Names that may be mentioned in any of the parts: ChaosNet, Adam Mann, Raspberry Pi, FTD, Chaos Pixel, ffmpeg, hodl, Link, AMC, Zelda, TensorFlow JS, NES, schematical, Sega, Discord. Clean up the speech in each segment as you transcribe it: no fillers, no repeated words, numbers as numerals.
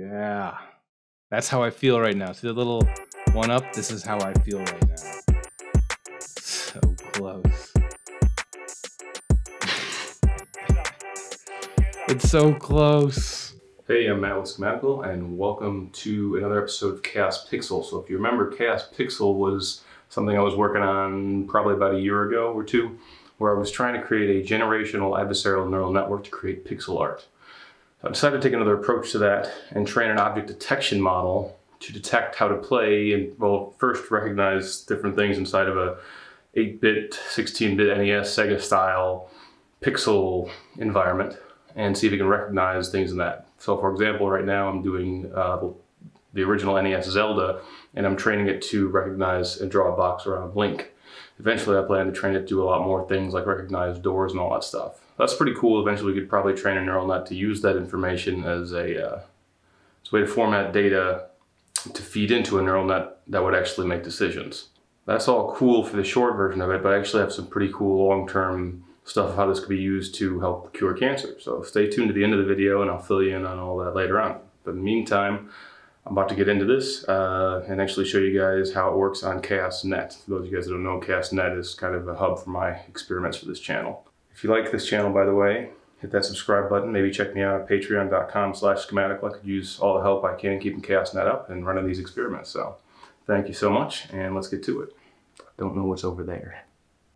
Yeah, that's how I feel right now. See the little one up? This is how I feel right now. So close. It's so close. Hey, I'm Matt with Schematical, and welcome to another episode of Chaos Pixel. So if you remember, Chaos Pixel was something I was working on probably about a year ago or two, where I was trying to create a generational adversarial neural network to create pixel art. I decided to take another approach to that and train an object detection model to detect how to play and, well, first recognize different things inside of a 8-bit, 16-bit NES Sega style pixel environment and see if you can recognize things in that. So for example, right now I'm doing the original NES Zelda, and I'm training it to recognize and draw a box around Link. Eventually I plan to train it to do a lot more things like recognize doors and all that stuff. That's pretty cool. Eventually we could probably train a neural net to use that information as a way to format data to feed into a neural net that would actually make decisions. That's all cool for the short version of it, but I actually have some pretty cool long-term stuff of how this could be used to help cure cancer. So stay tuned to the end of the video and I'll fill you in on all that later on. But in the meantime, I'm about to get into this and actually show you guys how it works on ChaosNet. For those of you guys that don't know, ChaosNet is kind of a hub for my experiments for this channel. If you like this channel, by the way, hit that subscribe button. Maybe check me out at patreon.com/schematical. I could use all the help I can keeping ChaosNet up and running these experiments. So thank you so much, and let's get to it. I don't know what's over there.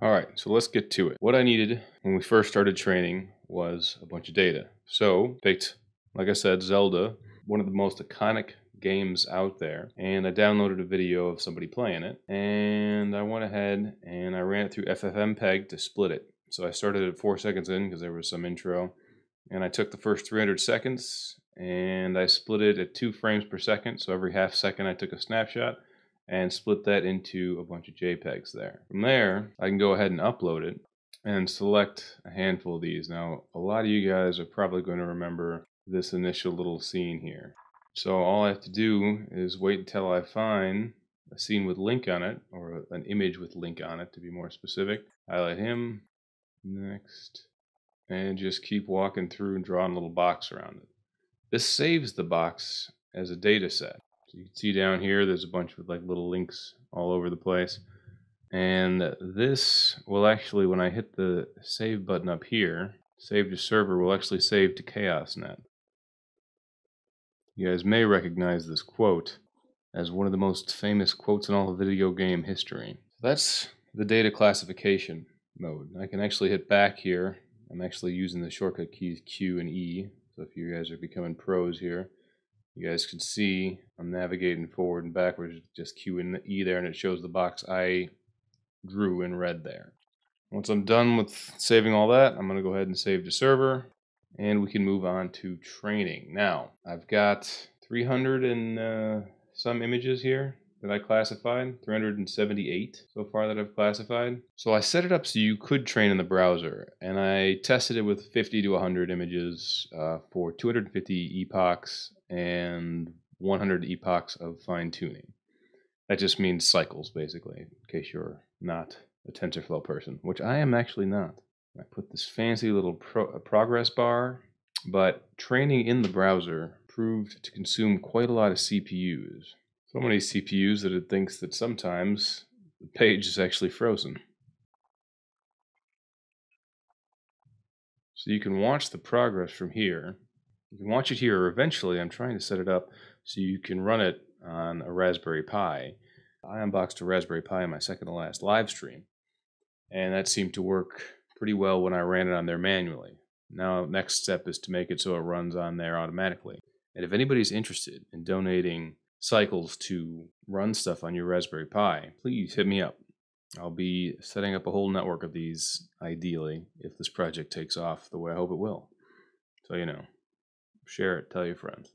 All right, so let's get to it. What I needed when we first started training was a bunch of data. So picked, like I said, Zelda, one of the most iconic games out there, and I downloaded a video of somebody playing it, and I went ahead and I ran it through ffmpeg to split it. So I started at 4 seconds in because there was some intro, and I took the first 300 seconds and I split it at 2 frames per second. So every half second I took a snapshot and split that into a bunch of JPEGs there. From there, I can go ahead and upload it and select a handful of these. Now, a lot of you guys are probably going to remember this initial little scene here. So all I have to do is wait until I find a scene with Link on it, or an image with Link on it to be more specific. Highlight him. Next, and just keep walking through and drawing a little box around it. This saves the box as a data set. So you can see down here there's a bunch of like little links all over the place, and this will actually, when I hit the save button up here, save to server, will actually save to ChaosNet. You guys may recognize this quote as one of the most famous quotes in all of video game history. That's the data classification mode. I can actually hit back here. I'm actually using the shortcut keys Q and E. So if you guys are becoming pros here, you guys can see I'm navigating forward and backwards, just Q and E there, and it shows the box I drew in red there. Once I'm done with saving all that, I'm going to go ahead and save to server, and we can move on to training. Now, I've got 300 and some images here that I classified, 378 so far that I've classified. So I set it up so you could train in the browser, and I tested it with 50 to 100 images for 250 epochs and 100 epochs of fine-tuning. That just means cycles, basically, in case you're not a TensorFlow person, which I am actually not. I put this fancy little progress bar, but training in the browser proved to consume quite a lot of CPUs. So many CPUs that it thinks that sometimes the page is actually frozen. So you can watch the progress from here. You can watch it here, or eventually I'm trying to set it up so you can run it on a Raspberry Pi. I unboxed a Raspberry Pi in my second to last live stream, and that seemed to work pretty well when I ran it on there manually. Now, next step is to make it so it runs on there automatically. And if anybody's interested in donating cycles to run stuff on your Raspberry Pi, please hit me up. I'll be setting up a whole network of these, ideally, if this project takes off the way I hope it will. So, you know, share it, tell your friends.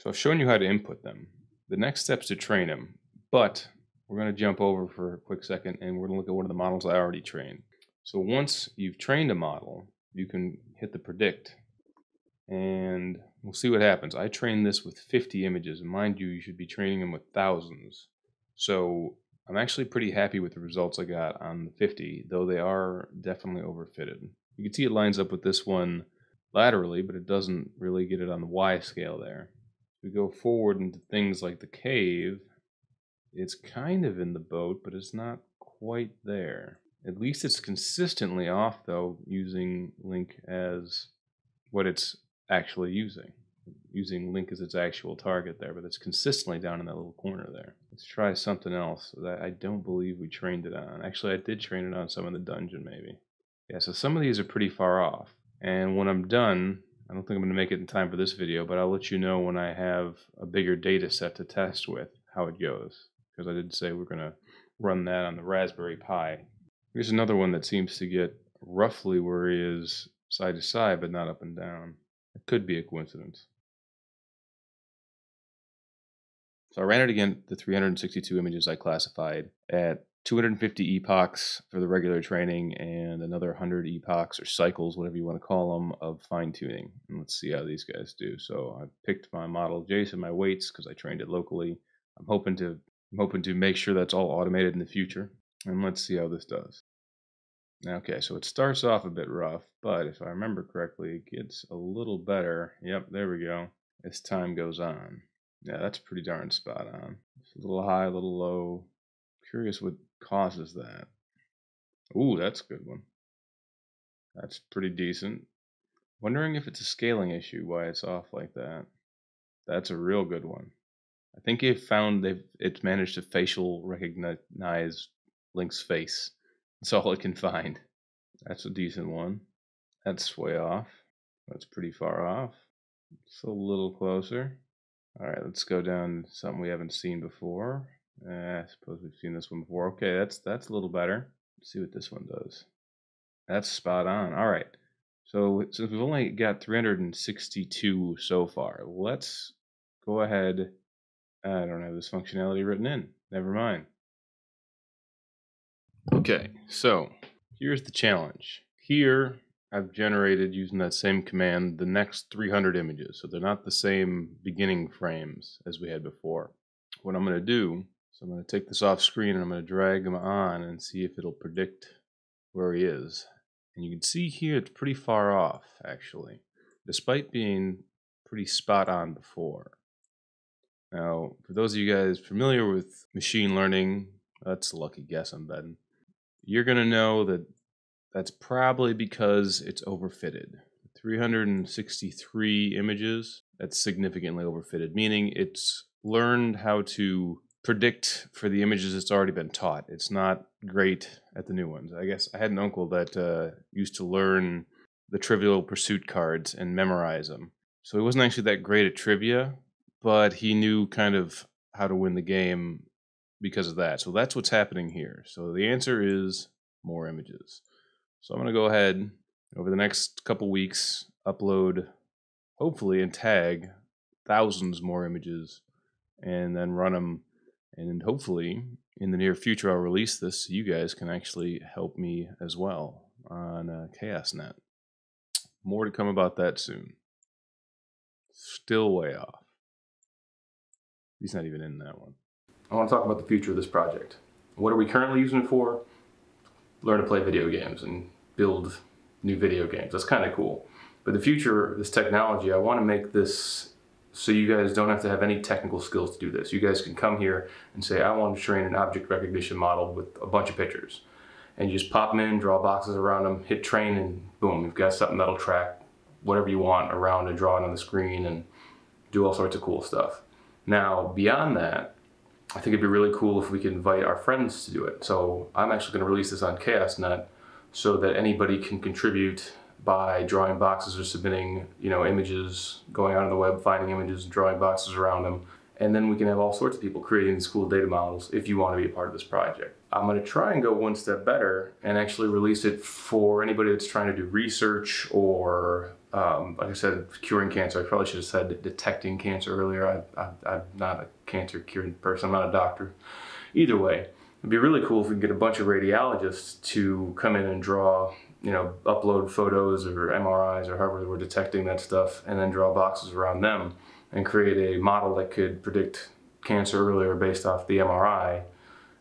So I've shown you how to input them. The next step's to train them, but we're going to jump over for a quick second and we're going to look at one of the models I already trained. So once you've trained a model, you can hit the predict, and we'll see what happens. I trained this with 50 images, and mind you, you should be training them with thousands. So I'm actually pretty happy with the results I got on the 50, though they are definitely overfitted. You can see it lines up with this one laterally, but it doesn't really get it on the Y scale there. we go forward into things like the cave, it's kind of in the boat, but it's not quite there. At least it's consistently off, though, using Link as what it's actually using. Using Link as its actual target there, but it's consistently down in that little corner there. Let's try something else that I don't believe we trained it on. Actually, I did train it on some in the dungeon, maybe. Yeah, so some of these are pretty far off. And when I'm done, I don't think I'm going to make it in time for this video, but I'll let you know when I have a bigger data set to test with how it goes. Because I did say we're going to run that on the Raspberry Pi. Here's another one that seems to get roughly where he is side to side, but not up and down. It could be a coincidence. So I ran it again, the 362 images I classified at 250 epochs for the regular training and another 100 epochs or cycles, whatever you want to call them, of fine tuning. And let's see how these guys do. So I picked my model JSON, my weights, because I trained it locally. I'm hoping to make sure that's all automated in the future. And let's see how this does. Okay, so it starts off a bit rough, but if I remember correctly, it gets a little better. Yep, there we go. As time goes on. Yeah, that's pretty darn spot on. It's a little high, a little low. Curious what causes that. Ooh, that's a good one. That's pretty decent. Wondering if it's a scaling issue, why it's off like that. That's a real good one. I think they've found it's managed to facial recognize Link's face. That's all it can find. That's a decent one. That's way off. That's pretty far off. It's a little closer. All right, let's go down to something we haven't seen before. I suppose we've seen this one before. Okay, that's a little better. Let's see what this one does. That's spot on. All right. So since we've only got 362 so far, let's go ahead. I don't have this functionality written in. Never mind. Okay, so here's the challenge. Here, I've generated, using that same command, the next 300 images. So they're not the same beginning frames as we had before. What I'm going to do is I'm going to take this off screen and I'm going to drag him on and see if it'll predict where he is. And you can see here it's pretty far off, actually, despite being pretty spot on before. Now, for those of you guys familiar with machine learning, that's a lucky guess, I'm betting. You're going to know that that's probably because it's overfitted. 363 images, that's significantly overfitted, meaning it's learned how to predict for the images it's already been taught. It's not great at the new ones. I guess I had an uncle that used to learn the Trivial Pursuit cards and memorize them. So he wasn't actually that great at trivia, but he knew kind of how to win the game because of that. So that's what's happening here. So the answer is more images. So I'm going to go ahead over the next couple weeks, upload, hopefully, and tag thousands more images and then run them. And hopefully in the near future, I'll release this so you guys can actually help me as well on ChaosNet. More to come about that soon. Still way off. He's not even in that one. I want to talk about the future of this project. What are we currently using it for? Learn to play video games and build new video games. That's kind of cool. But the future of this technology, I want to make this so you guys don't have to have any technical skills to do this. You guys can come here and say, I want to train an object recognition model with a bunch of pictures. And you just pop them in, draw boxes around them, hit train, and boom, you've got something that'll track whatever you want around and draw it on the screen and do all sorts of cool stuff. Now, beyond that, I think it'd be really cool if we could invite our friends to do it. So I'm actually going to release this on ChaosNet so that anybody can contribute by drawing boxes or submitting, images, going out on the web, finding images and drawing boxes around them. And then we can have all sorts of people creating these cool data models if you want to be a part of this project. I'm going to try and go one step better and actually release it for anybody that's trying to do research or, like I said, curing cancer. I probably should have said detecting cancer earlier. I'm not a cancer curing person. I'm not a doctor. Either way, it'd be really cool if we could get a bunch of radiologists to come in and draw, upload photos or MRIs or however we're detecting that stuff and then draw boxes around them and create a model that could predict cancer earlier based off the MRI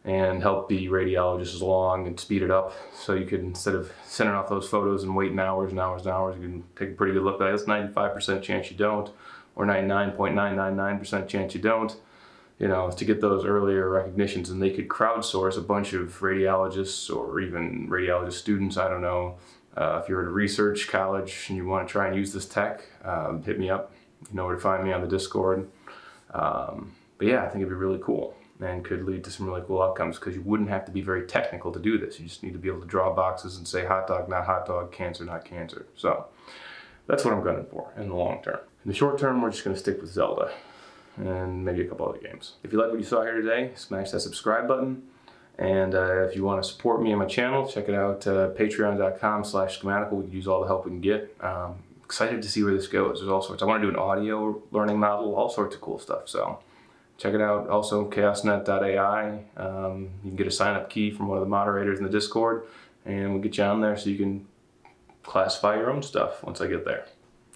and help the radiologists along and speed it up so you could, instead of sending off those photos and waiting hours and hours and hours, you can take a pretty good look at it. That's 95% chance you don't. or 99.999% chance you don't, you know, to get those earlier recognitions. And they could crowdsource a bunch of radiologists or even radiologist students, I don't know. If you're at a research college and you want to try and use this tech, hit me up. You know where to find me on the Discord. But yeah, I think it'd be really cool and could lead to some really cool outcomes, because you wouldn't have to be very technical to do this. You just need to be able to draw boxes and say hot dog, not hot dog, cancer, not cancer. So that's what I'm gunning for in the long term. In the short term, we're just going to stick with Zelda and maybe a couple other games. If you like what you saw here today, smash that subscribe button. And if you want to support me and my channel, check it out, patreon.com/schematical. We can use all the help we can get. Excited to see where this goes. There's all sorts. I want to do an audio learning model, all sorts of cool stuff. So check it out. Also, chaosnet.ai. You can get a sign-up key from one of the moderators in the Discord, and we'll get you on there so you can classify your own stuff once I get there.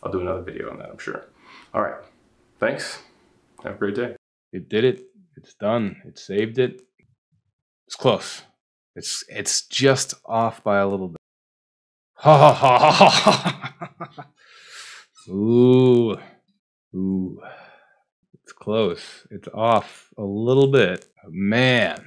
I'll do another video on that, I'm sure. All right. Thanks. Have a great day. It did it. It's done. It saved it. It's close. It's just off by a little bit. Ha ha ha ha ha. Ooh. Ooh. It's close. It's off a little bit. Man.